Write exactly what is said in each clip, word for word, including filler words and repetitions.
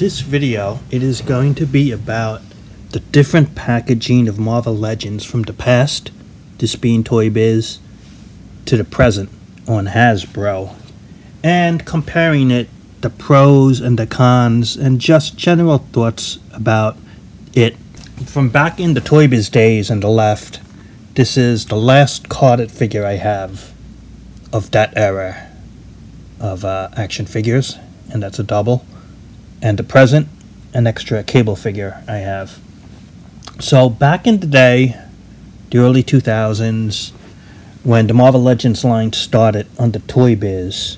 this video, it is going to be about the different packaging of Marvel Legends from the past, this being Toy Biz, to the present on Hasbro, and comparing it, the pros and the cons, and just general thoughts about it. From back in the Toy Biz days on the left, this is the last carded figure I have of that era of uh, action figures, and that's a double. And the present, an extra Cable figure I have. So back in the day, the early two thousands, when the Marvel Legends line started under Toy Biz,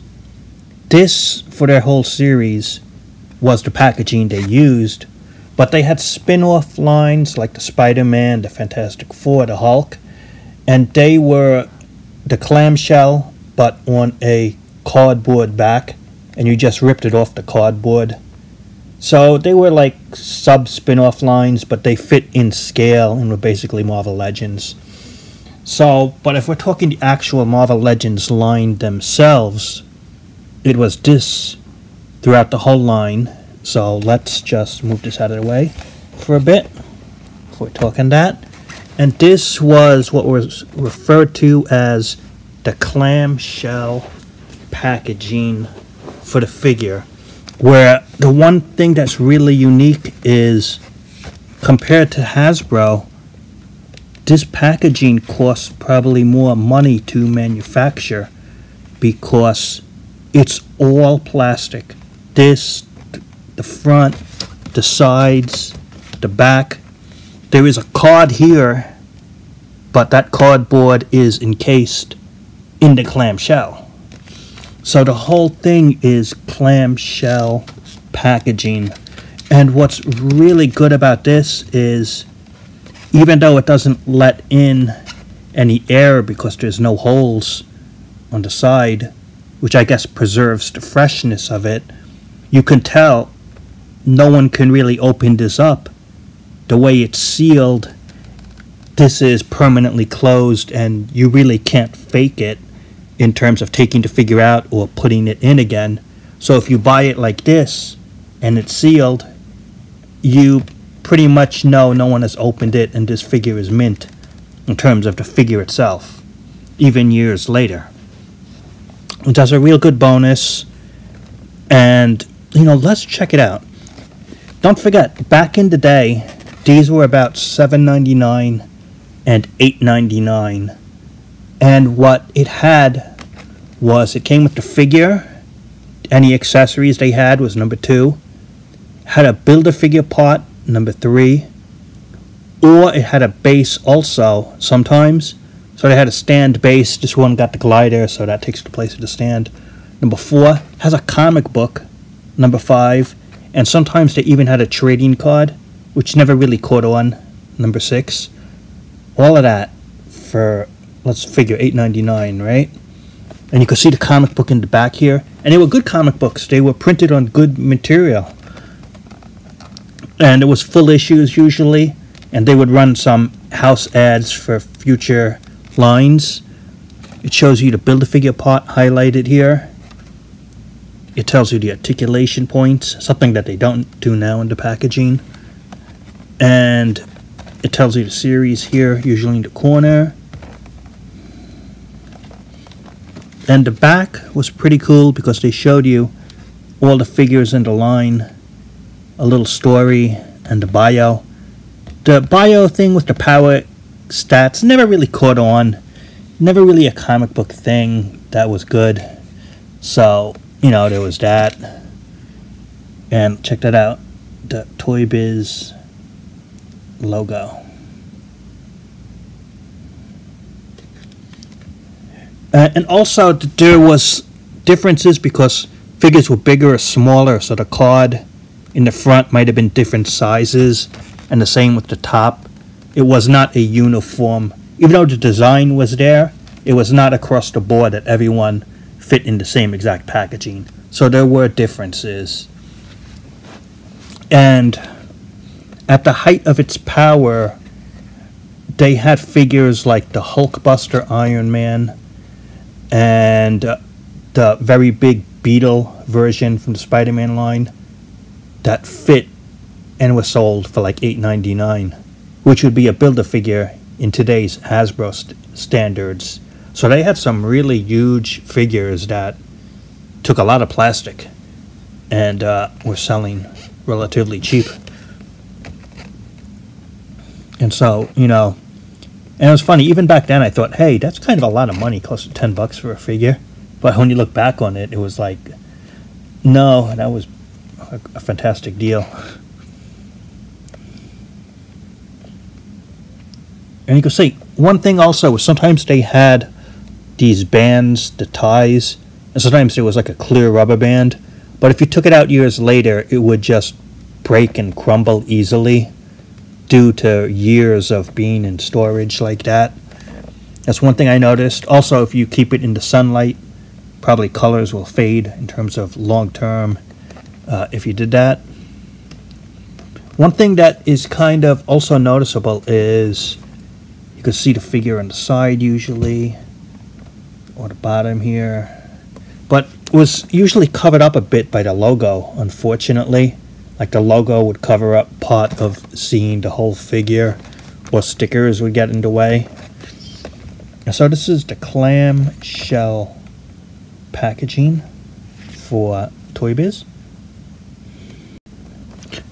this, for their whole series, was the packaging they used, but they had spin-off lines like the Spider-Man, the Fantastic Four, the Hulk, and they were the clamshell, but on a cardboard back, and you just ripped it off the cardboard. So they were like sub-spin-off lines, but they fit in scale and were basically Marvel Legends. So, but if we're talking the actual Marvel Legends line themselves, it was this throughout the whole line. So let's just move this out of the way for a bit before talking that. And this was what was referred to as the clamshell packaging for the figure, where the one thing that's really unique is, compared to Hasbro, this packaging costs probably more money to manufacture because it's all plastic. This, the front, the sides, the back. There is a card here, but that cardboard is encased in the clamshell. So the whole thing is clamshell packaging. And what's really good about this is, even though it doesn't let in any air because there's no holes on the side, which I guess preserves the freshness of it, you can tell no one can really open this up. The way it's sealed, this is permanently closed and you really can't fake it in terms of taking the figure out or putting it in again. So if you buy it like this and it's sealed, you pretty much know no one has opened it and this figure is mint in terms of the figure itself, even years later. It does a real good bonus, and you know, let's check it out. Don't forget, back in the day, these were about seven ninety-nine and eight ninety-nine. And what it had was, it came with the figure. Any accessories they had was number two. Had a Build-A-Figure part, number three. Or it had a base also, sometimes. So they had a stand base. This one got the glider, so that takes the place of the stand. Number four has a comic book, number five. And sometimes they even had a trading card, which never really caught on, number six. All of that for, let's figure, eight ninety-nine, right? And you can see the comic book in the back here. And they were good comic books. They were printed on good material. And it was full issues usually. And they would run some house ads for future lines. It shows you the Build-A-Figure part highlighted here. It tells you the articulation points, something that they don't do now in the packaging. And it tells you the series here, usually in the corner. And the back was pretty cool because they showed you all the figures in the line, a little story, and the bio. The bio thing with the power stats never really caught on. Never really a comic book thing that was good. So, you know, there was that. And check that out, the Toy Biz logo. Uh, and also there was differences because figures were bigger or smaller, so the card in the front might have been different sizes, and the same with the top. It was not a uniform, even though the design was there, it was not across the board that everyone fit in the same exact packaging. So there were differences. And at the height of its power, they had figures like the Hulkbuster Iron Man, and uh, the very big Beetle version from the Spider-Man line, that fit and was sold for like eight ninety-nine, which would be a Build-A-Figure in today's Hasbro st standards. So they had some really huge figures that took a lot of plastic and uh, were selling relatively cheap. And so, you know, and it was funny, even back then I thought, hey, that's kind of a lot of money, close to ten bucks for a figure. But when you look back on it, it was like, no, that was a, a fantastic deal. And you can see, one thing also was sometimes they had these bands, the ties, and sometimes it was like a clear rubber band. But if you took it out years later, it would just break and crumble easily, due to years of being in storage like that. That's one thing I noticed. Also, if you keep it in the sunlight, probably colors will fade in terms of long term uh, if you did that. One thing that is kind of also noticeable is you can see the figure on the side usually, or the bottom here, but it was usually covered up a bit by the logo, unfortunately. Like the logo would cover up part of seeing the whole figure, or stickers would get in the way. So this is the clam shell packaging for Toy Biz.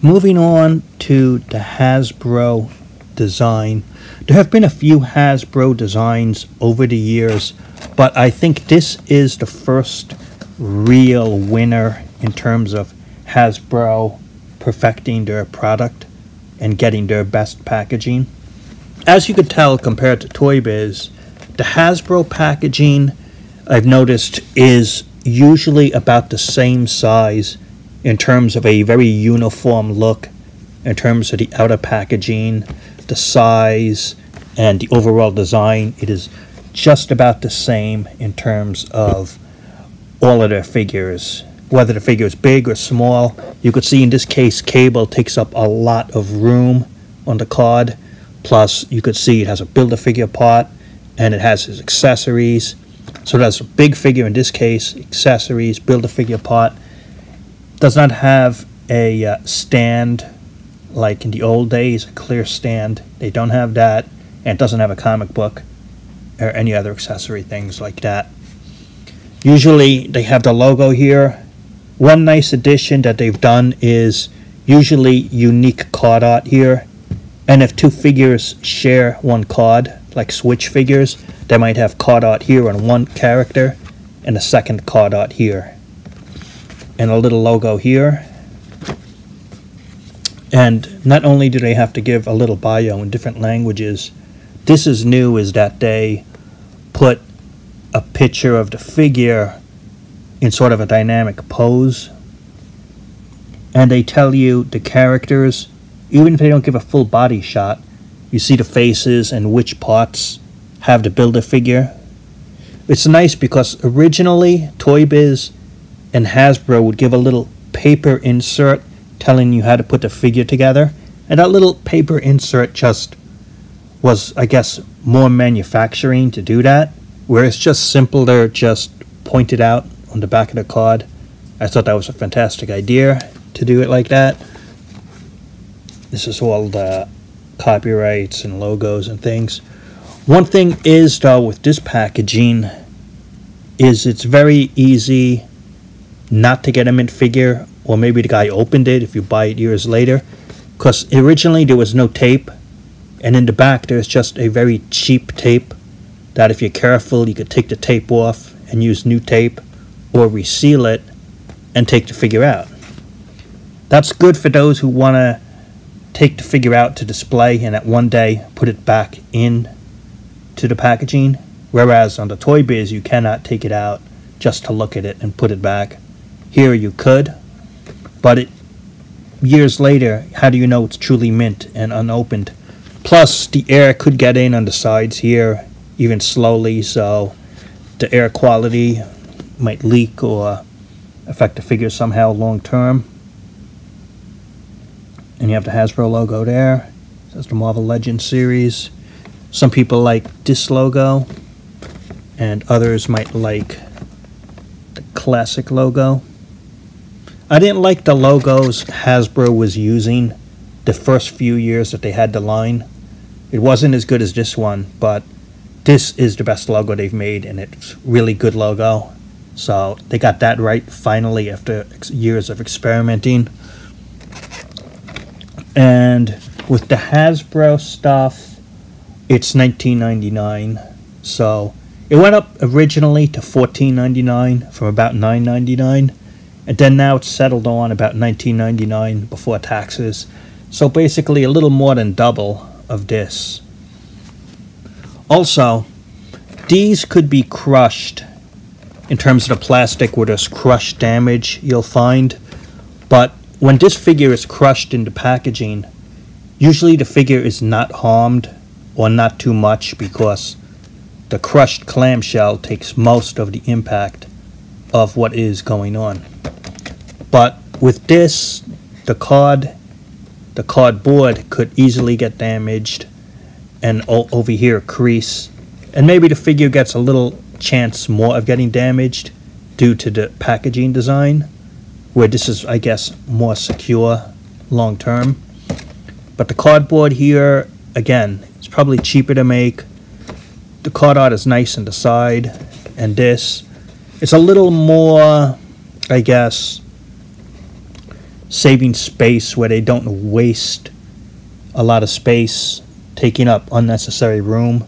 Moving on to the Hasbro design. There have been a few Hasbro designs over the years, but I think this is the first real winner in terms of Hasbro perfecting their product and getting their best packaging. As you could tell, compared to Toy Biz, the Hasbro packaging, I've noticed, is usually about the same size in terms of a very uniform look, in terms of the outer packaging, the size, and the overall design. It is just about the same in terms of all of their figures. Whether the figure is big or small, you could see in this case Cable takes up a lot of room on the card. Plus, you could see it has a Build-A-Figure part, and it has his accessories. So that's a big figure in this case, accessories, Build-A-Figure part. Does not have a uh, stand like in the old days, a clear stand. They don't have that, and it doesn't have a comic book or any other accessory things like that. Usually they have the logo here. One nice addition that they've done is usually unique card art here. And if two figures share one card, like Switch figures, they might have card art here on one character and a second card art here. And a little logo here. And not only do they have to give a little bio in different languages, this is new, is that they put a picture of the figure in sort of a dynamic pose, and they tell you the characters, even if they don't give a full body shot. You see the faces and which parts have the Build-A-Figure. It's nice because originally Toy Biz and Hasbro would give a little paper insert telling you how to put the figure together, and that little paper insert just was, I guess, more manufacturing to do that, where it's just simpler, just pointed out on the back of the card. I thought that was a fantastic idea to do it like that. This is all the copyrights and logos and things. One thing is, though, with this packaging, is it's very easy not to get a mint figure, or maybe the guy opened it if you buy it years later, because originally there was no tape, and in the back there's just a very cheap tape that if you're careful you could take the tape off and use new tape, or reseal it and take the figure out. That's good for those who want to take the figure out to display and at one day put it back in to the packaging, whereas on the Toy Biz you cannot take it out just to look at it and put it back. Here you could, but it, years later, how do you know it's truly mint and unopened? Plus the air could get in on the sides here, even slowly, so the air quality might leak or affect the figure somehow long term. And you have the Hasbro logo there. That's the Marvel Legends series. Some people like this logo, and others might like the classic logo. I didn't like the logos Hasbro was using the first few years that they had the line. It wasn't as good as this one, but this is the best logo they've made, and it's really good logo. So they got that right finally after years of experimenting. And with the Hasbro stuff, it's nineteen ninety-nine. So it went up originally to fourteen ninety-nine from about nine ninety-nine, and then now it's settled on about nineteen ninety-nine before taxes. So basically a little more than double of this. Also, these could be crushed in terms of the plastic where there's crush damage you'll find, but when this figure is crushed into packaging, usually the figure is not harmed or not too much because the crushed clamshell takes most of the impact of what is going on. But with this, the card, the cardboard could easily get damaged and over here crease, and maybe the figure gets a little chance more of getting damaged due to the packaging design, where this is, I guess, more secure long term. But the cardboard here, again, it's probably cheaper to make. The card art is nice on the side, and this, it's a little more, I guess, saving space where they don't waste a lot of space, taking up unnecessary room.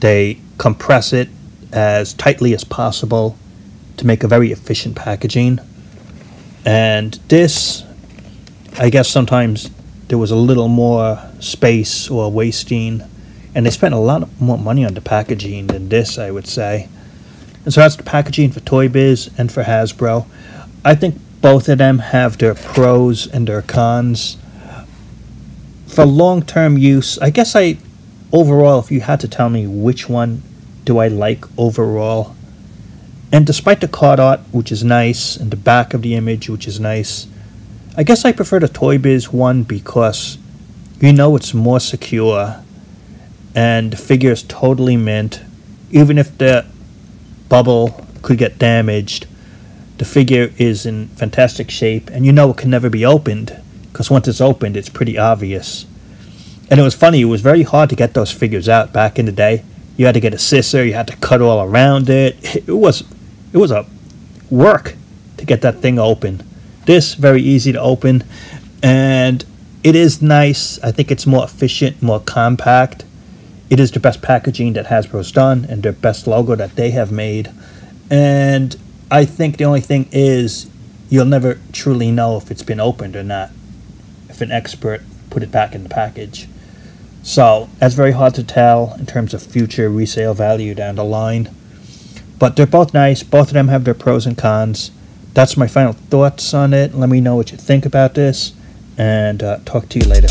They compress it as tightly as possible to make a very efficient packaging. And this, I guess sometimes there was a little more space or wasting, and they spent a lot more money on the packaging than this, I would say. And so that's the packaging for Toy Biz and for Hasbro. I think both of them have their pros and their cons. For long-term use, I guess I, overall, if you had to tell me which one do I like overall, and despite the card art, which is nice, and the back of the image, which is nice, I guess I prefer the Toy Biz one because you know it's more secure, and the figure is totally mint. Even if the bubble could get damaged, the figure is in fantastic shape, and you know it can never be opened, because once it's opened, it's pretty obvious. And it was funny, it was very hard to get those figures out back in the day. You had to get a scissor, you had to cut all around it. It was it was a work to get that thing open. This, very easy to open, and it is nice. I think it's more efficient, more compact. It is the best packaging that Hasbro's done and their best logo that they have made. And I think the only thing is you'll never truly know if it's been opened or not, if an expert put it back in the package. So that's very hard to tell in terms of future resale value down the line. But they're both nice. Both of them have their pros and cons. That's my final thoughts on it. Let me know what you think about this, and uh, talk to you later.